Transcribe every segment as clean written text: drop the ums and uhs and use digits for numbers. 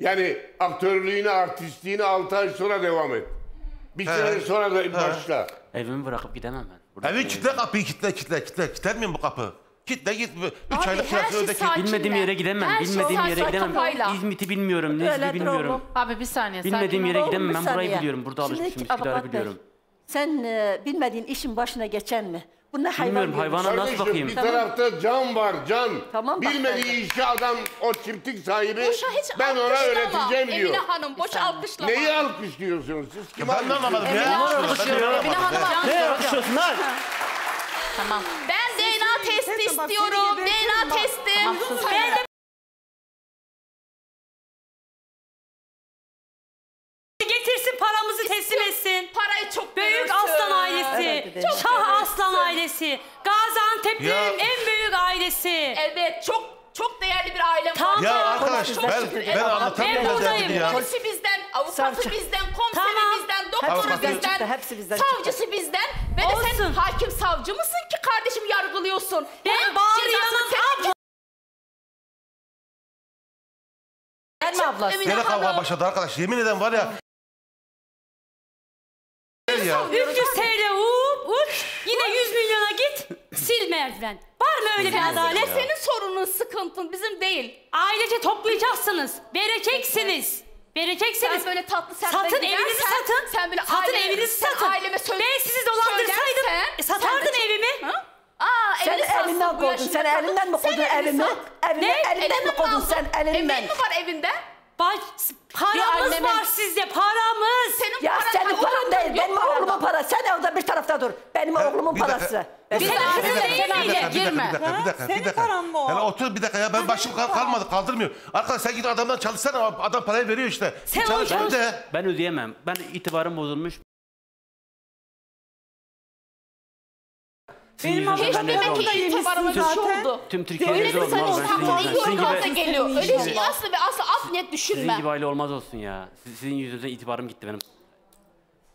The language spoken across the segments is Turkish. Yani aktörlüğüne, artistliğine 6 ay sonra devam et. Bir sene sonra da başla. Evimi bırakıp gidemem ben. Burada evi kitle, kapıyı kitle. Kitler miyim bu kapı? Kitle git. 3 aylık sırası öndeki. Bilmediğim yere gidemem. İzmit'i bilmiyorum. Nezli bilmiyorum. Abi bir saniye. Bilmediğim yere gidemem. Ben burayı biliyorum. Burada alışmışım. İstidarı biliyorum. Sen bilmediğin işin başına geçen mi? Bunlar hayvan. Hayvana nasıl bakayım? Bir tarafta can var, can. Tamam, bilmediği işi adam, o çiftlik sahibi, ben ona öğreteceğim diyor. Emine Hanım, boşa alkışlama. Neyi alkışlıyorsunuz siz? Kim anlamadım ya? Emine Hanım, ne alkışlıyorsun lan? Tamam. Ben DNA testi istiyorum. DNA testi. Getirsin paramızı, teslim etsin. Parayı çok büyük aslan ailesi. Evet, çok Şah aslan ailesi. Gaziantep'in en büyük ailesi. Evet, çok değerli bir ailem var. Ya arkadaş, ben anlatamıyorum derdim ya. Polisi bizden, avukatı bizden, komiseri bizden, doktoru bizden, savcısı bizden. Ve de sen hakim savcı mısın ki kardeşim yargılıyorsun? Ben bağırıyorum. Gelme abla. Gene kavga başladı arkadaş. Yemin ederim var ya. 300 TL yine 100 milyona git, sil merdiven. Var mı öyle bir adalet? Senin sorunun, sıkıntın, bizim değil. Ailece toplayacaksınız, vereceksiniz. Vereceksiniz. Böyle tatlı sert satın, evinizi satın. Sen böyle satın, evinizi satın. Ben sizi dolandırsaydım, satardın evimi. Sen elinden koydun, sen elinden mi koydun evimi? Elinden mi koydun sen elinden? Emin mi var evinde? Paramız var sizde, paramız. Ya senin paran değil, benim oğlumun parası. Sen orada bir tarafta dur. Benim oğlumun parası. Bir dakika. Senin paran mı o? Otur bir dakika ya, ben başım kalmadı, kaldırmıyor. Arkadaş sen git adamdan çalışsana, adam parayı veriyor işte. Ben ödeyemem, ben itibarım bozulmuş. Benim adamım buradayım zaten. Tüm Türkiye'de olmaz. Öyle şey asla ve asla net düşünme. Sizin gibi aile olmaz olsun ya. Sizin yüzünüzden itibarım gitti benim.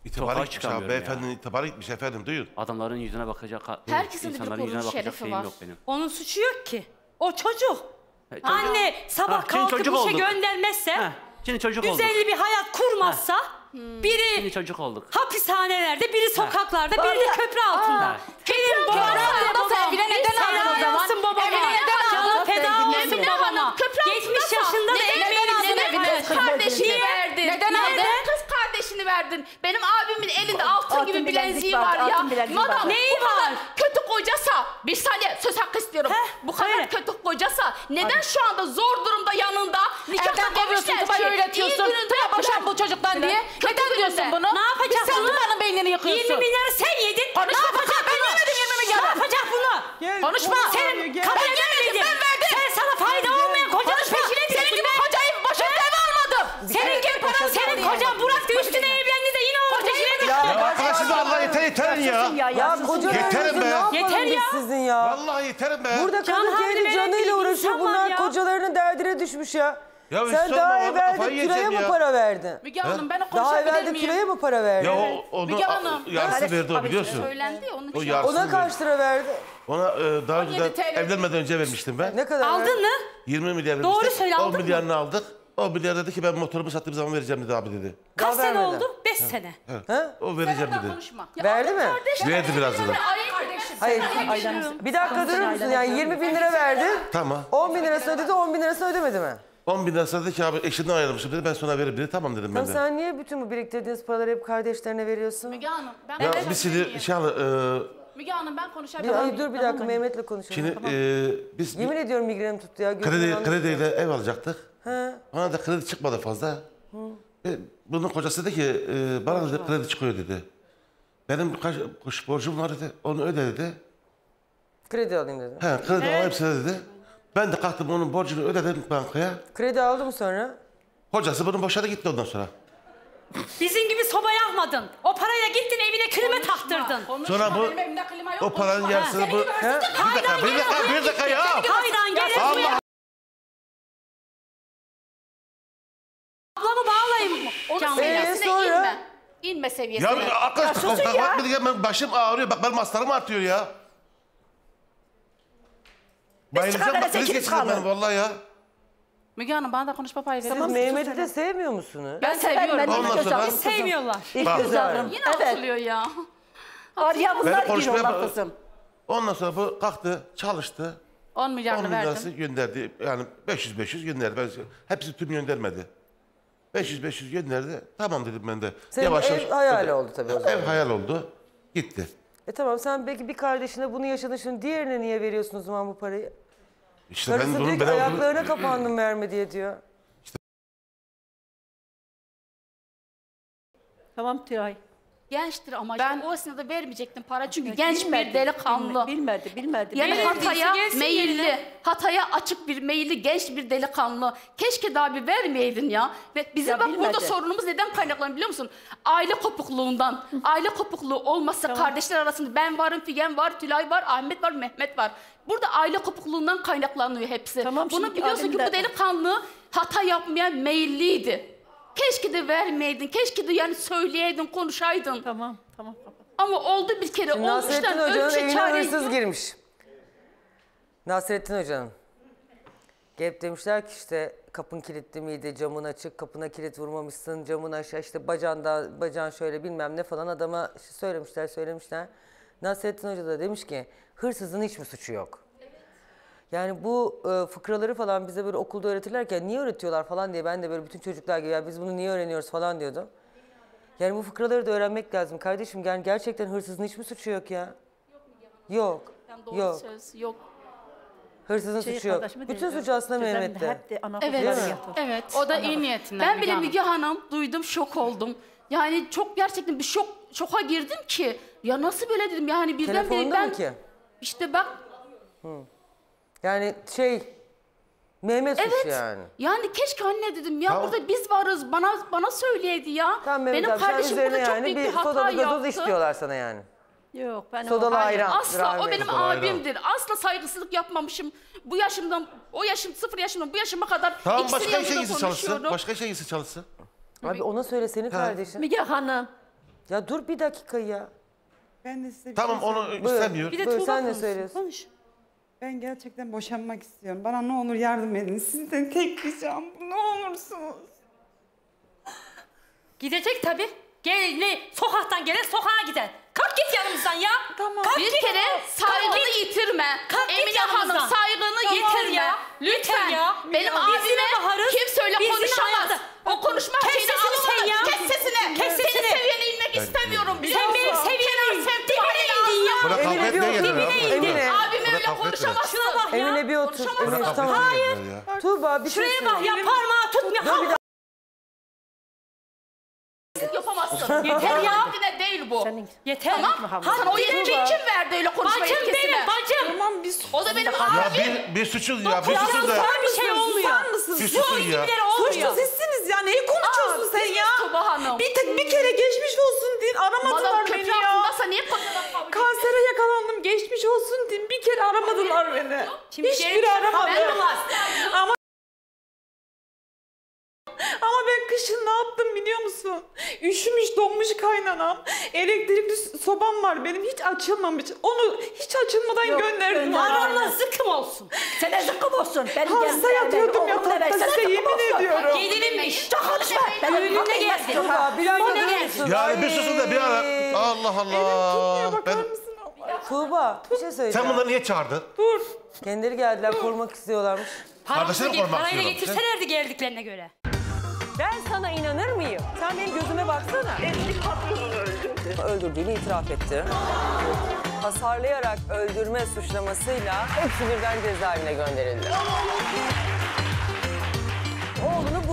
İtibarı gitmiş abi. Beyefendinin itibarı gitmiş efendim, duyun. Adamların yüzüne bakacak, insanların yüzüne bakacak şeyim yok benim. Onun suçu yok ki. O çocuk. Anne sabah kalkıp işe göndermezse, düzenli bir hayat kurmazsa, biri çocuk olduk. Hapishanelerde, biri sokaklarda, biri de köprü altında. Benim babam neden ağlamasın babama? Canım feda olsun babama. 70 yaşında da emeğini kardeşini verdin. Neden aldın? Kız kardeşini verdin. Benim abimin elinde altın gibi bilekliği var ya. Madam bu kadar kötü kocasa, bir saniye söz hakkı istiyorum. Bu kadar kötü kocasa neden şu anda zor durumda yanında? Nikahla demişler ki iyi gününde boşan bu çocuktan diye. Neden diyorsun bunu? Ne yapacaksın? Sen bunların beynini yıkıyorsun. 20 milyar sen yedin. Ne yapacak bunu? Ne yapacak bunu? Konuşma. Sen kabul edemedin. Ben verdim. Sen sana fayda olmayan kocanın peşine düştün. Senin kocan Burak diyor, üstüne evlendiğinde yine o ortaya. Ya arkadaş siz Allah yeter ya. Ya kocanın yüzü ne yapalım biz sizin ya. Vallahi yeterim be. Burada kadın kendi canıyla uğraşıyor. Bunlar kocalarının derdine düşmüş ya. Sen daha evvel de kiraya mı para verdin? Müge Hanım ben o konuşabilir miyim? Daha evvel de kiraya mı para verdin? Ya Müge Hanım. Yarısı verdi o biliyorsun. Ona kaç lira verdi? Ona daha önce evlenmeden önce vermiştim ben. Ne kadar? Aldın mı? 20 milyar vermiştim. Doğru söyle, aldın mı? 10 milyarını aldık. O milyar dedi ki ben motorumu sattığım zaman vereceğim dedi abi dedi. Kaç sene oldu? 5 sene. Ha? O vereceğim dedi. Verdi mi? Verdi birazdan. Hayır. Bir dakika durur musun? Yani 20 bin lira verdi. Tamam. 10 bin lirasını ödedi, 10 bin lirasını ödemedi mi? 10 bin lirasını dedi ki abi eşinden ayrılmışım dedi, ben sonra veririm dedi. Tamam dedim ben de. Sen niye bütün bu biriktirdiğiniz paraları hep kardeşlerine veriyorsun? Müge Hanım ben konuşabilir Müge Hanım ben konuşabilirim. Dur bir dakika, Mehmet'le konuşalım. Şimdi yemin ediyorum migrenim tuttu ya. Krediyle ev alacaktık. Bana da kredi çıkmadı fazla. Bunun kocası dedi ki bana da kredi çıkıyor dedi. Benim kaç borcum var dedi, onu öde dedi. Kredi alayım dedi. Kredi alayım sana dedi. Ben de kalktım onun borcunu ödedim bankaya. Kredi aldı mı sonra? Kocası bunu boşadı gitti ondan sonra. Bizim gibi soba yakmadın. O parayla gittin evine klima taktırdın. Sonra bu o paranın yarısını bu. Bir dakika ya. Hayran gelin. Ablamı bağlayayım. Onun seviyesine inme. İnme seviyesine. Ya arkadaş kalkmadı, başım ağrıyor. Bak benim hastalarım artıyor ya. Bayılacağım, bak kriz geçirdim ben vallahi ya. Müge Hanım bana da konuşma payı verir misin? Mehmet'i de sevmiyor musunuz? Ben seviyorum. Olmasa ben... Sevmiyorlar. İlk göz ağrım. Yine atılıyor ya. Arya bunlar giriyorlar kızım. Ondan sonra bu kalktı, çalıştı. 10 milyar verdim. 10 milyarı gönderdi. Yani 500-500 gönderdi. Ben, hepsi tüm göndermedi. 500-500 gönderdi. Tamam dedim ben de. Senin yavaş ev hayal oldu tabii o zaman. Ev hayal oldu. Gitti. E tamam sen belki bir kardeşine bunu yaşadın. Şimdi diğerine niye veriyorsunuz o zaman bu parayı? İşte karısı ben direkt ayaklarına kapandım verme diye diyor. İşte. Tamam Tülay. Gençtir ama ben işte o sırada vermeyecektim para çünkü genç bir delikanlı. Bilmedi. Yani hataya meyilli, hataya açık bir meyilli genç bir delikanlı. Keşke daha bir vermeyeydin ya. Ve bizim ya bak bilmedi. Burada sorunumuz neden kaynaklanıyor biliyor musun? Aile kopukluğundan. Aile kopukluğu olmasa tamam. Kardeşler arasında ben varım, Figen var, Tülay var, Ahmet var, Mehmet var. Burada aile kopukluğundan kaynaklanıyor hepsi. Tamam, bunu biliyorsun ki bu delikanlı hata yapmaya meyilliydi. Keşke de vermeydin, keşke de yani söyleyeydin, konuşaydın. Tamam. Ama oldu bir kere. Şimdi Nasrettin Hoca'nın evine hırsız girmiş. Nasrettin Hoca'nın. Gelip demişler ki işte kapın kilitli miydi, camın açık, kapına kilit vurmamışsın, camın aşağı işte bacağın şöyle bilmem ne falan adama söylemişler. Nasrettin Hoca da demiş ki hırsızın hiç mi suçu yok? Yani bu fıkraları falan bize böyle okulda öğretirlerken niye öğretiyorlar falan diye ben de böyle bütün çocuklar gibi ya biz bunu niye öğreniyoruz falan diyordum. Yani bu fıkraları da öğrenmek lazım. Kardeşim yani gerçekten hırsızın hiçbir suçu yok ya. Yok. Söz, yok. Hırsızın suçu yok. Bütün suçu aslında Mehmet'te. Evet. O da iyi niyetinden. Ben bile Müge Hanım duydum şok oldum. Yani çok gerçekten bir şoka girdim ki. Ya nasıl böyle dedim yani birden beri ben... Ki? İşte bak... Yani Mehmet suçu evet, yani. Yani keşke anne dedim ya tamam. Burada biz varız bana söyleyeydi ya. Tamam, benim abi, kardeşim burada çok büyük bir hata yaptı. Sodalı gazoz istiyorlar sana yani. Yok ben sodalı ayran. Asla o benim abimdir. Asla saygısızlık yapmamışım. Bu yaşımdan sıfır yaşımdan bu yaşıma kadar tamam, başka şeyisi çalışsın. Abi ona söylesene kardeşim. Müge Hanım. Ya dur bir dakika ya. Ben de size tamam onu istemiyor. Bir de sen ne söylüyorsun? Konuş. Ben gerçekten boşanmak istiyorum. Bana ne olur yardım edin. Sizden tek ricam bu. Ne olursunuz. Gidecek tabii. Sokaktan gelen sokağa gider. Kalk git yanımızdan ya. Tamam. Bir kere saygını yitirme. Emine Hanım saygını yitirme. Ya. Lütfen ya. Benim abime kimse öyle konuşamaz. O konuşma şeyini alamadı. Kes sesini. Senin seviyene inmek istemiyorum. Sen benim seviyene dibine indin ya. Abime öyle konuşamazsın. Emine bir otur. Hayır. Tuğba bir şey söyle. Şuraya bak ya parmağı tutma. Yapamazsın. Yeter ya. Haddine değil bu. Yeter. Tamam. Sen o yeteneği kim verdi öyle konuşmayı bacım ikisine? Bacım benim. O da benim abim. Ya bir suçuz ya. Bir suçuz da. Bir şey olmuyor. Bir suçuz ya. Suçsuz hissiniz ya. Neyi konuşuyorsun sen ya? Bir kere geçmiş olsun din. Aramadılar beni ya. Kansere yakalandım. Geçmiş olsun din. Bir kere aramadılar beni. Hiçbiri aramadı. Ama ben kışın ne yaptım biliyor musun? Üşümüş donmuş kaynanam. Elektrikli sobam var benim hiç açılmamış. Onu hiç açılmadan gönderdim. Anamla zıkkım olsun. Sen zıkkım olsun. Hasta yatıyordum yatakta size yemin ediyorum. Gelinimmiş. Çok konuşma. Ben önüne geldim. Yani bir susun da bir ara. Allah Allah. Elim tutmuyor bakar mısın? Tuğba bir şey söyle. Sen bunları niye çağırdın? Dur. Kendileri geldiler korumak istiyorlarmış. Kardeşleri korumak istiyorlarmış. Getirselerdi geldiklerine göre. Ben sana inanır mıyım? Sen benim gözüme baksana. Eski patronunu öldürdü. Öldürdüğünü itiraf etti. Hasarlayarak öldürme suçlamasıyla hepsi birden cezaevine gönderildi. Oğlunu